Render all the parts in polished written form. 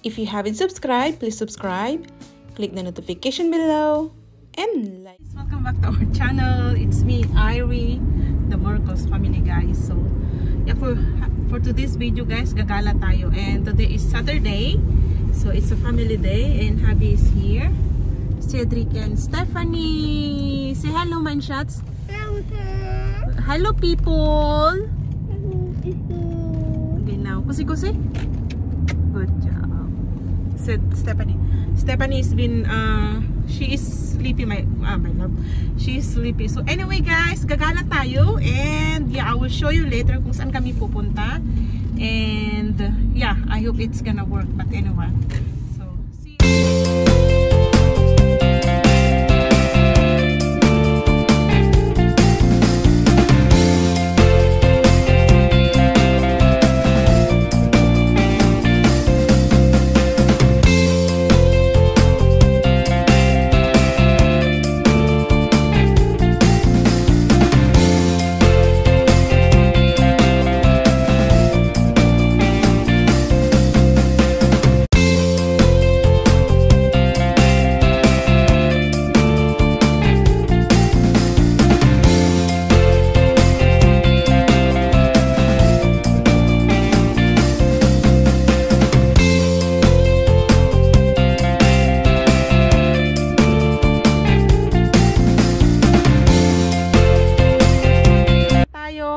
If you haven't subscribed, please subscribe, click the notification below, and like. Welcome back to our channel. It's me, Irie, the Merkel's family, guys. So yeah, for today's video, guys, gagala tayo, and today is Saturday, so it's a family day, and Javi is here, Cedric and Stephanie. Say hello, man shots. Hello, hello, people. Hello, people. Okay, now, kusi-kusi. Good job. Said Stephanie. Stephanie's been she is sleepy, my love. She's sleepy. So anyway, guys, gagala tayo, and yeah, I will show you later kung saan kami pupunta. And yeah, I hope it's gonna work. But anyway, so see you.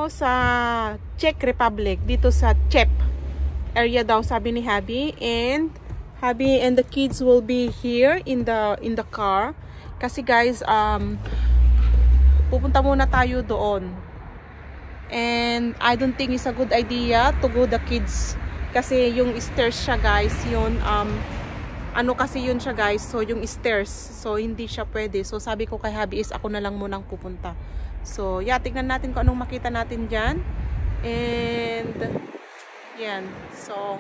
Sa Czech Republic, dito sa Cheb area daw, sabi ni Javi, and Javi and the kids will be here in the car kasi, guys, pupunta muna tayo doon, and I don't think it's a good idea to go the kids kasi yung stairs siya, guys, yun, ano kasi yun siya, guys, so yung stairs, so hindi siya pwede. So sabi ko kay Javi is ako na lang munang pupunta. So yeah, tignan natin kung anong makita natin dyan. And yan. So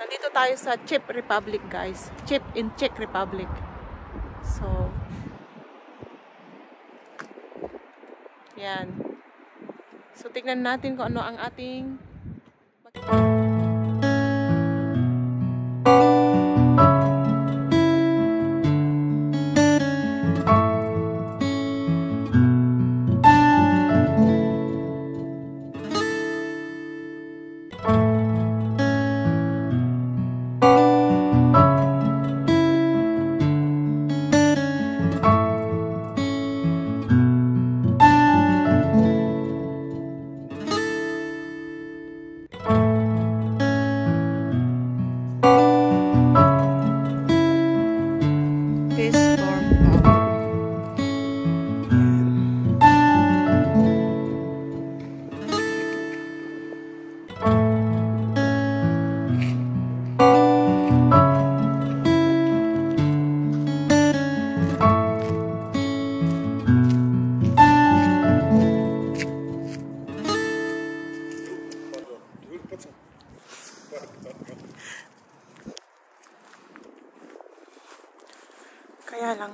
nandito tayo sa Czech Republic, guys. Cheb in Czech Republic. So yan. So tignan natin kung ano ang ating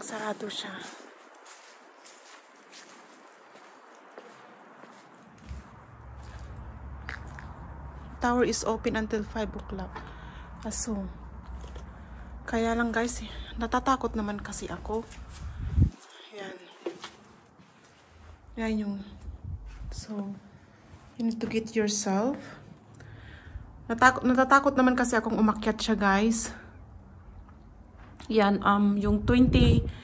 sarado siya. Tower is open until 5 o'clock. So, kaya lang, guys, natatakot naman kasi ako. Ayan. Ayan yung. So, you need to get yourself. Natatakot naman kasi akong umakyat siya, guys. Yan, yung 20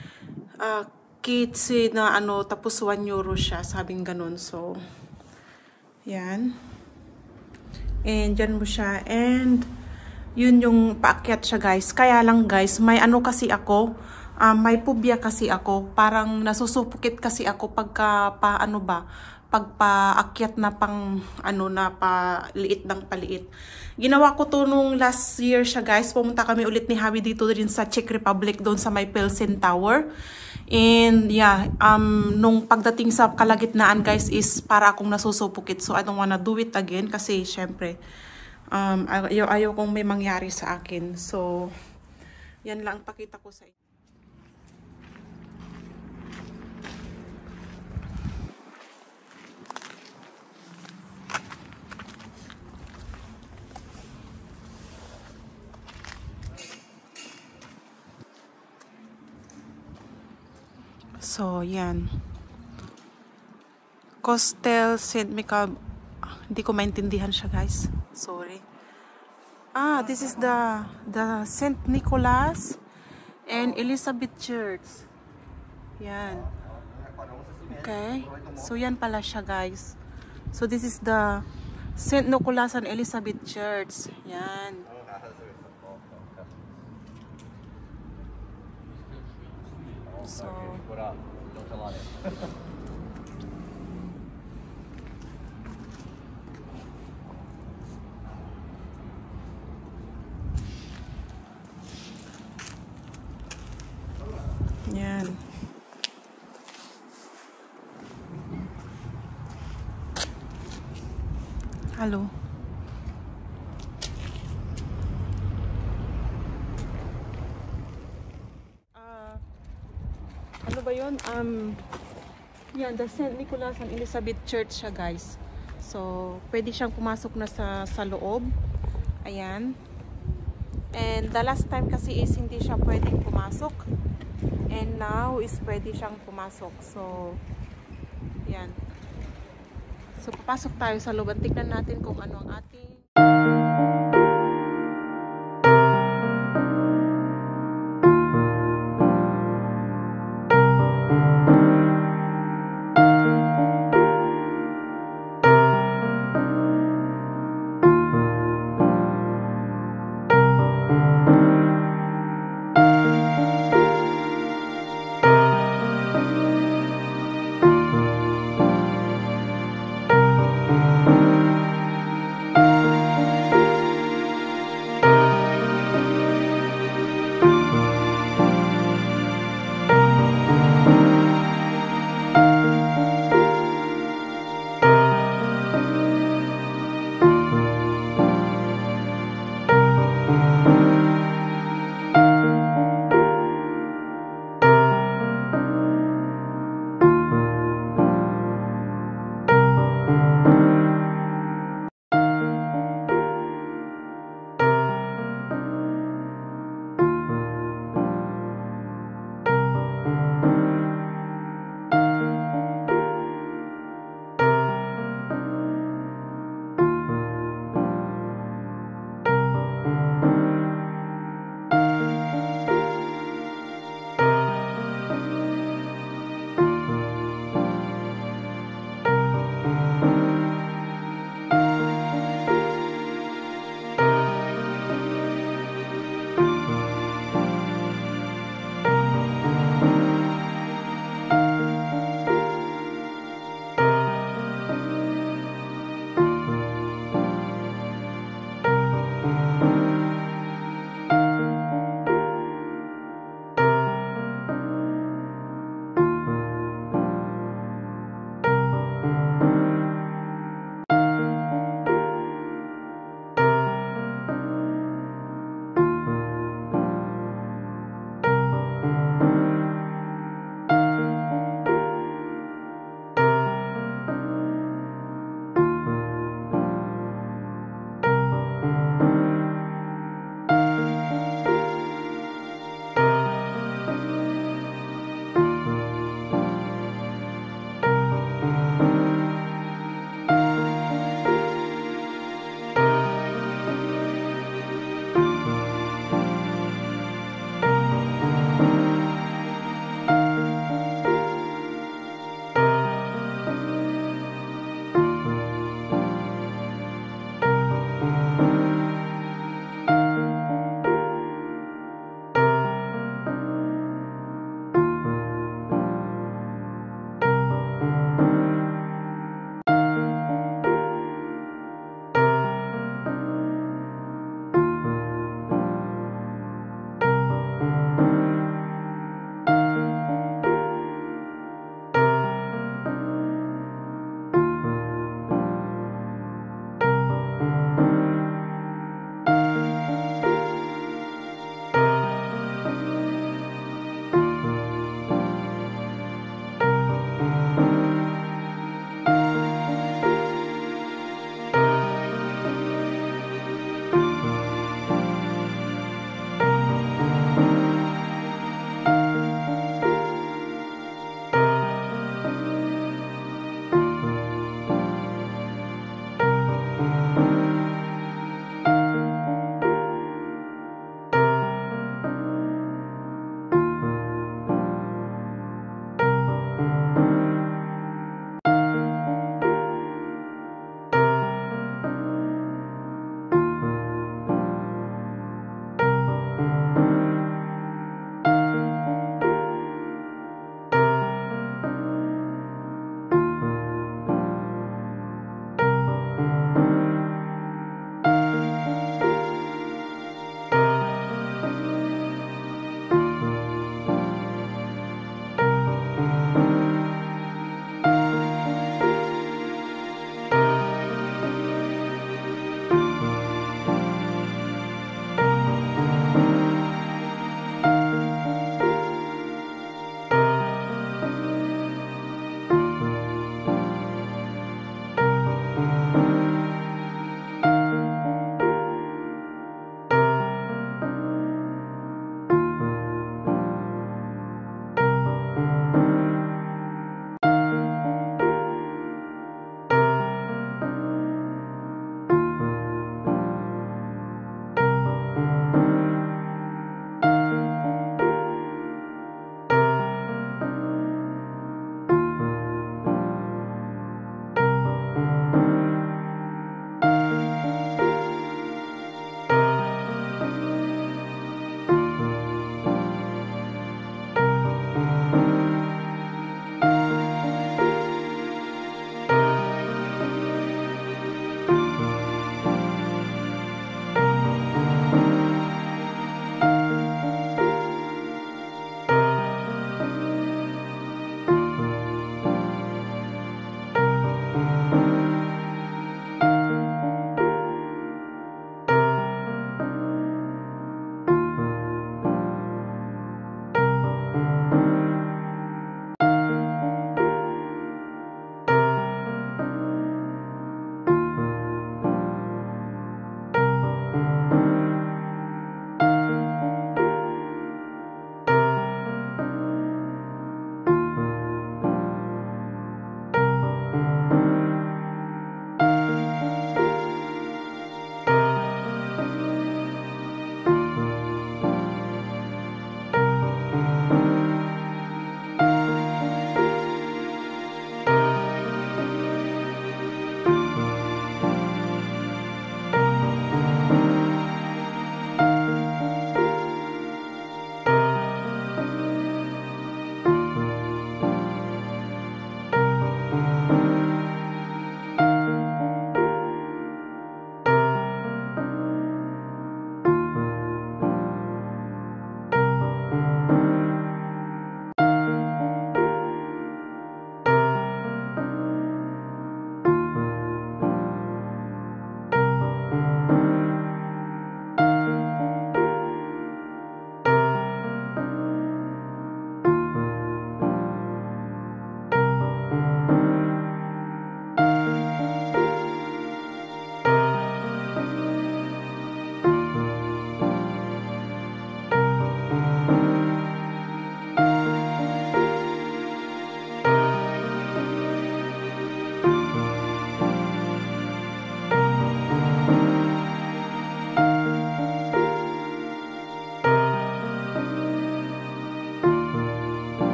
kids na ano, tapos 1 euro siya, sabing ganun. So yan, and dyan mo siya, and yun yung paakyat siya, guys. Kaya lang, guys, may ano kasi ako, may phobia kasi ako, parang nasusupukit kasi ako pagka pa ano ba, pagpaakyat na pang ano na paliit ng paliit. Ginawa ko to nung last year siya, guys. Pumunta kami ulit ni Javi dito din sa Czech Republic, doon sa may Pilsen Tower. And yeah, nung pagdating sa kalagitnaan, guys, is para akong nasusupukit. So I don't wanna do it again kasi syempre ayaw kong may mangyari sa akin. So yan lang pakita ko sa inyo. So, yan. Kostel St. Mikuláš. Hindi ko maintindihan siya, guys. Sorry. Ah, this is the St. Nicolas and Elizabeth Church. Yan. Okay. So, yan pala siya, guys. So, this is the St. Nicolas and Elizabeth Church. Yan. So, yan. Hello. Ano ba yun? Yan, the St. Nicolas and Elizabeth Church siya, guys. So, pwede siyang pumasok na sa loob. Ayan. And the last time kasi is hindi siya pwedeng pumasok. And now is pwede siyang pumasok. So, yan. So, papasok tayo sa loob. Tignan natin kung ano ang ating...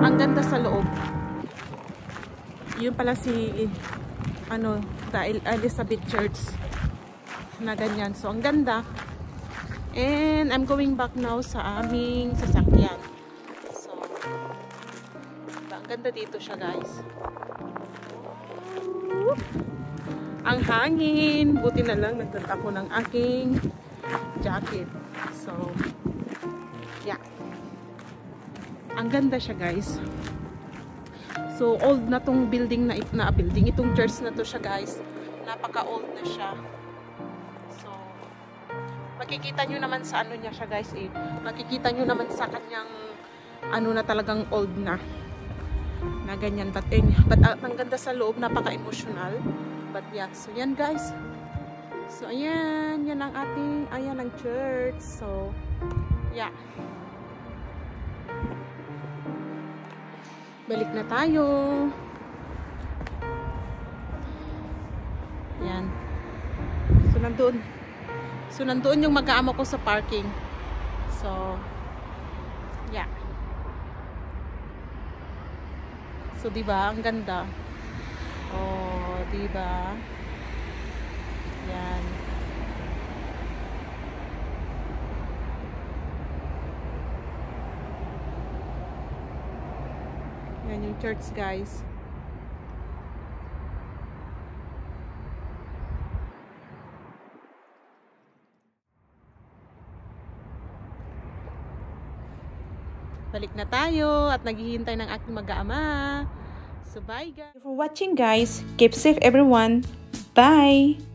Ang ganda sa loob. Yun pala si Elizabeth Church na ganyan. So ang ganda. And I'm going back now sa aming sasakyan. So ang ganda dito siya, guys. Ang hangin. Buti na lang nagdala ko ng aking jacket. So yeah. Ang ganda siya, guys. So old na tong building itong church na to siya, guys. Napaka-old na siya. Makikita nyo naman sa ano niya siya, guys, eh. Makikita nyo naman sa kanyang ano na talagang old na. Na ganyan. But ang ganda sa loob. Napaka-emotional. But yeah. So yan, guys. So ayan. Yan ang ating, ayan ang church. So yeah. Balik na tayo. Yan. So nandun. So, nandoon yung mag-aamo ko sa parking. So, yeah. So, diba? Ang ganda. Oh, diba? Yan. Yan yung church, guys. Balik na tayo at naghihintay ng aking mag-aama. So bye, guys. Thank you for watching, guys. Keep safe everyone. Bye.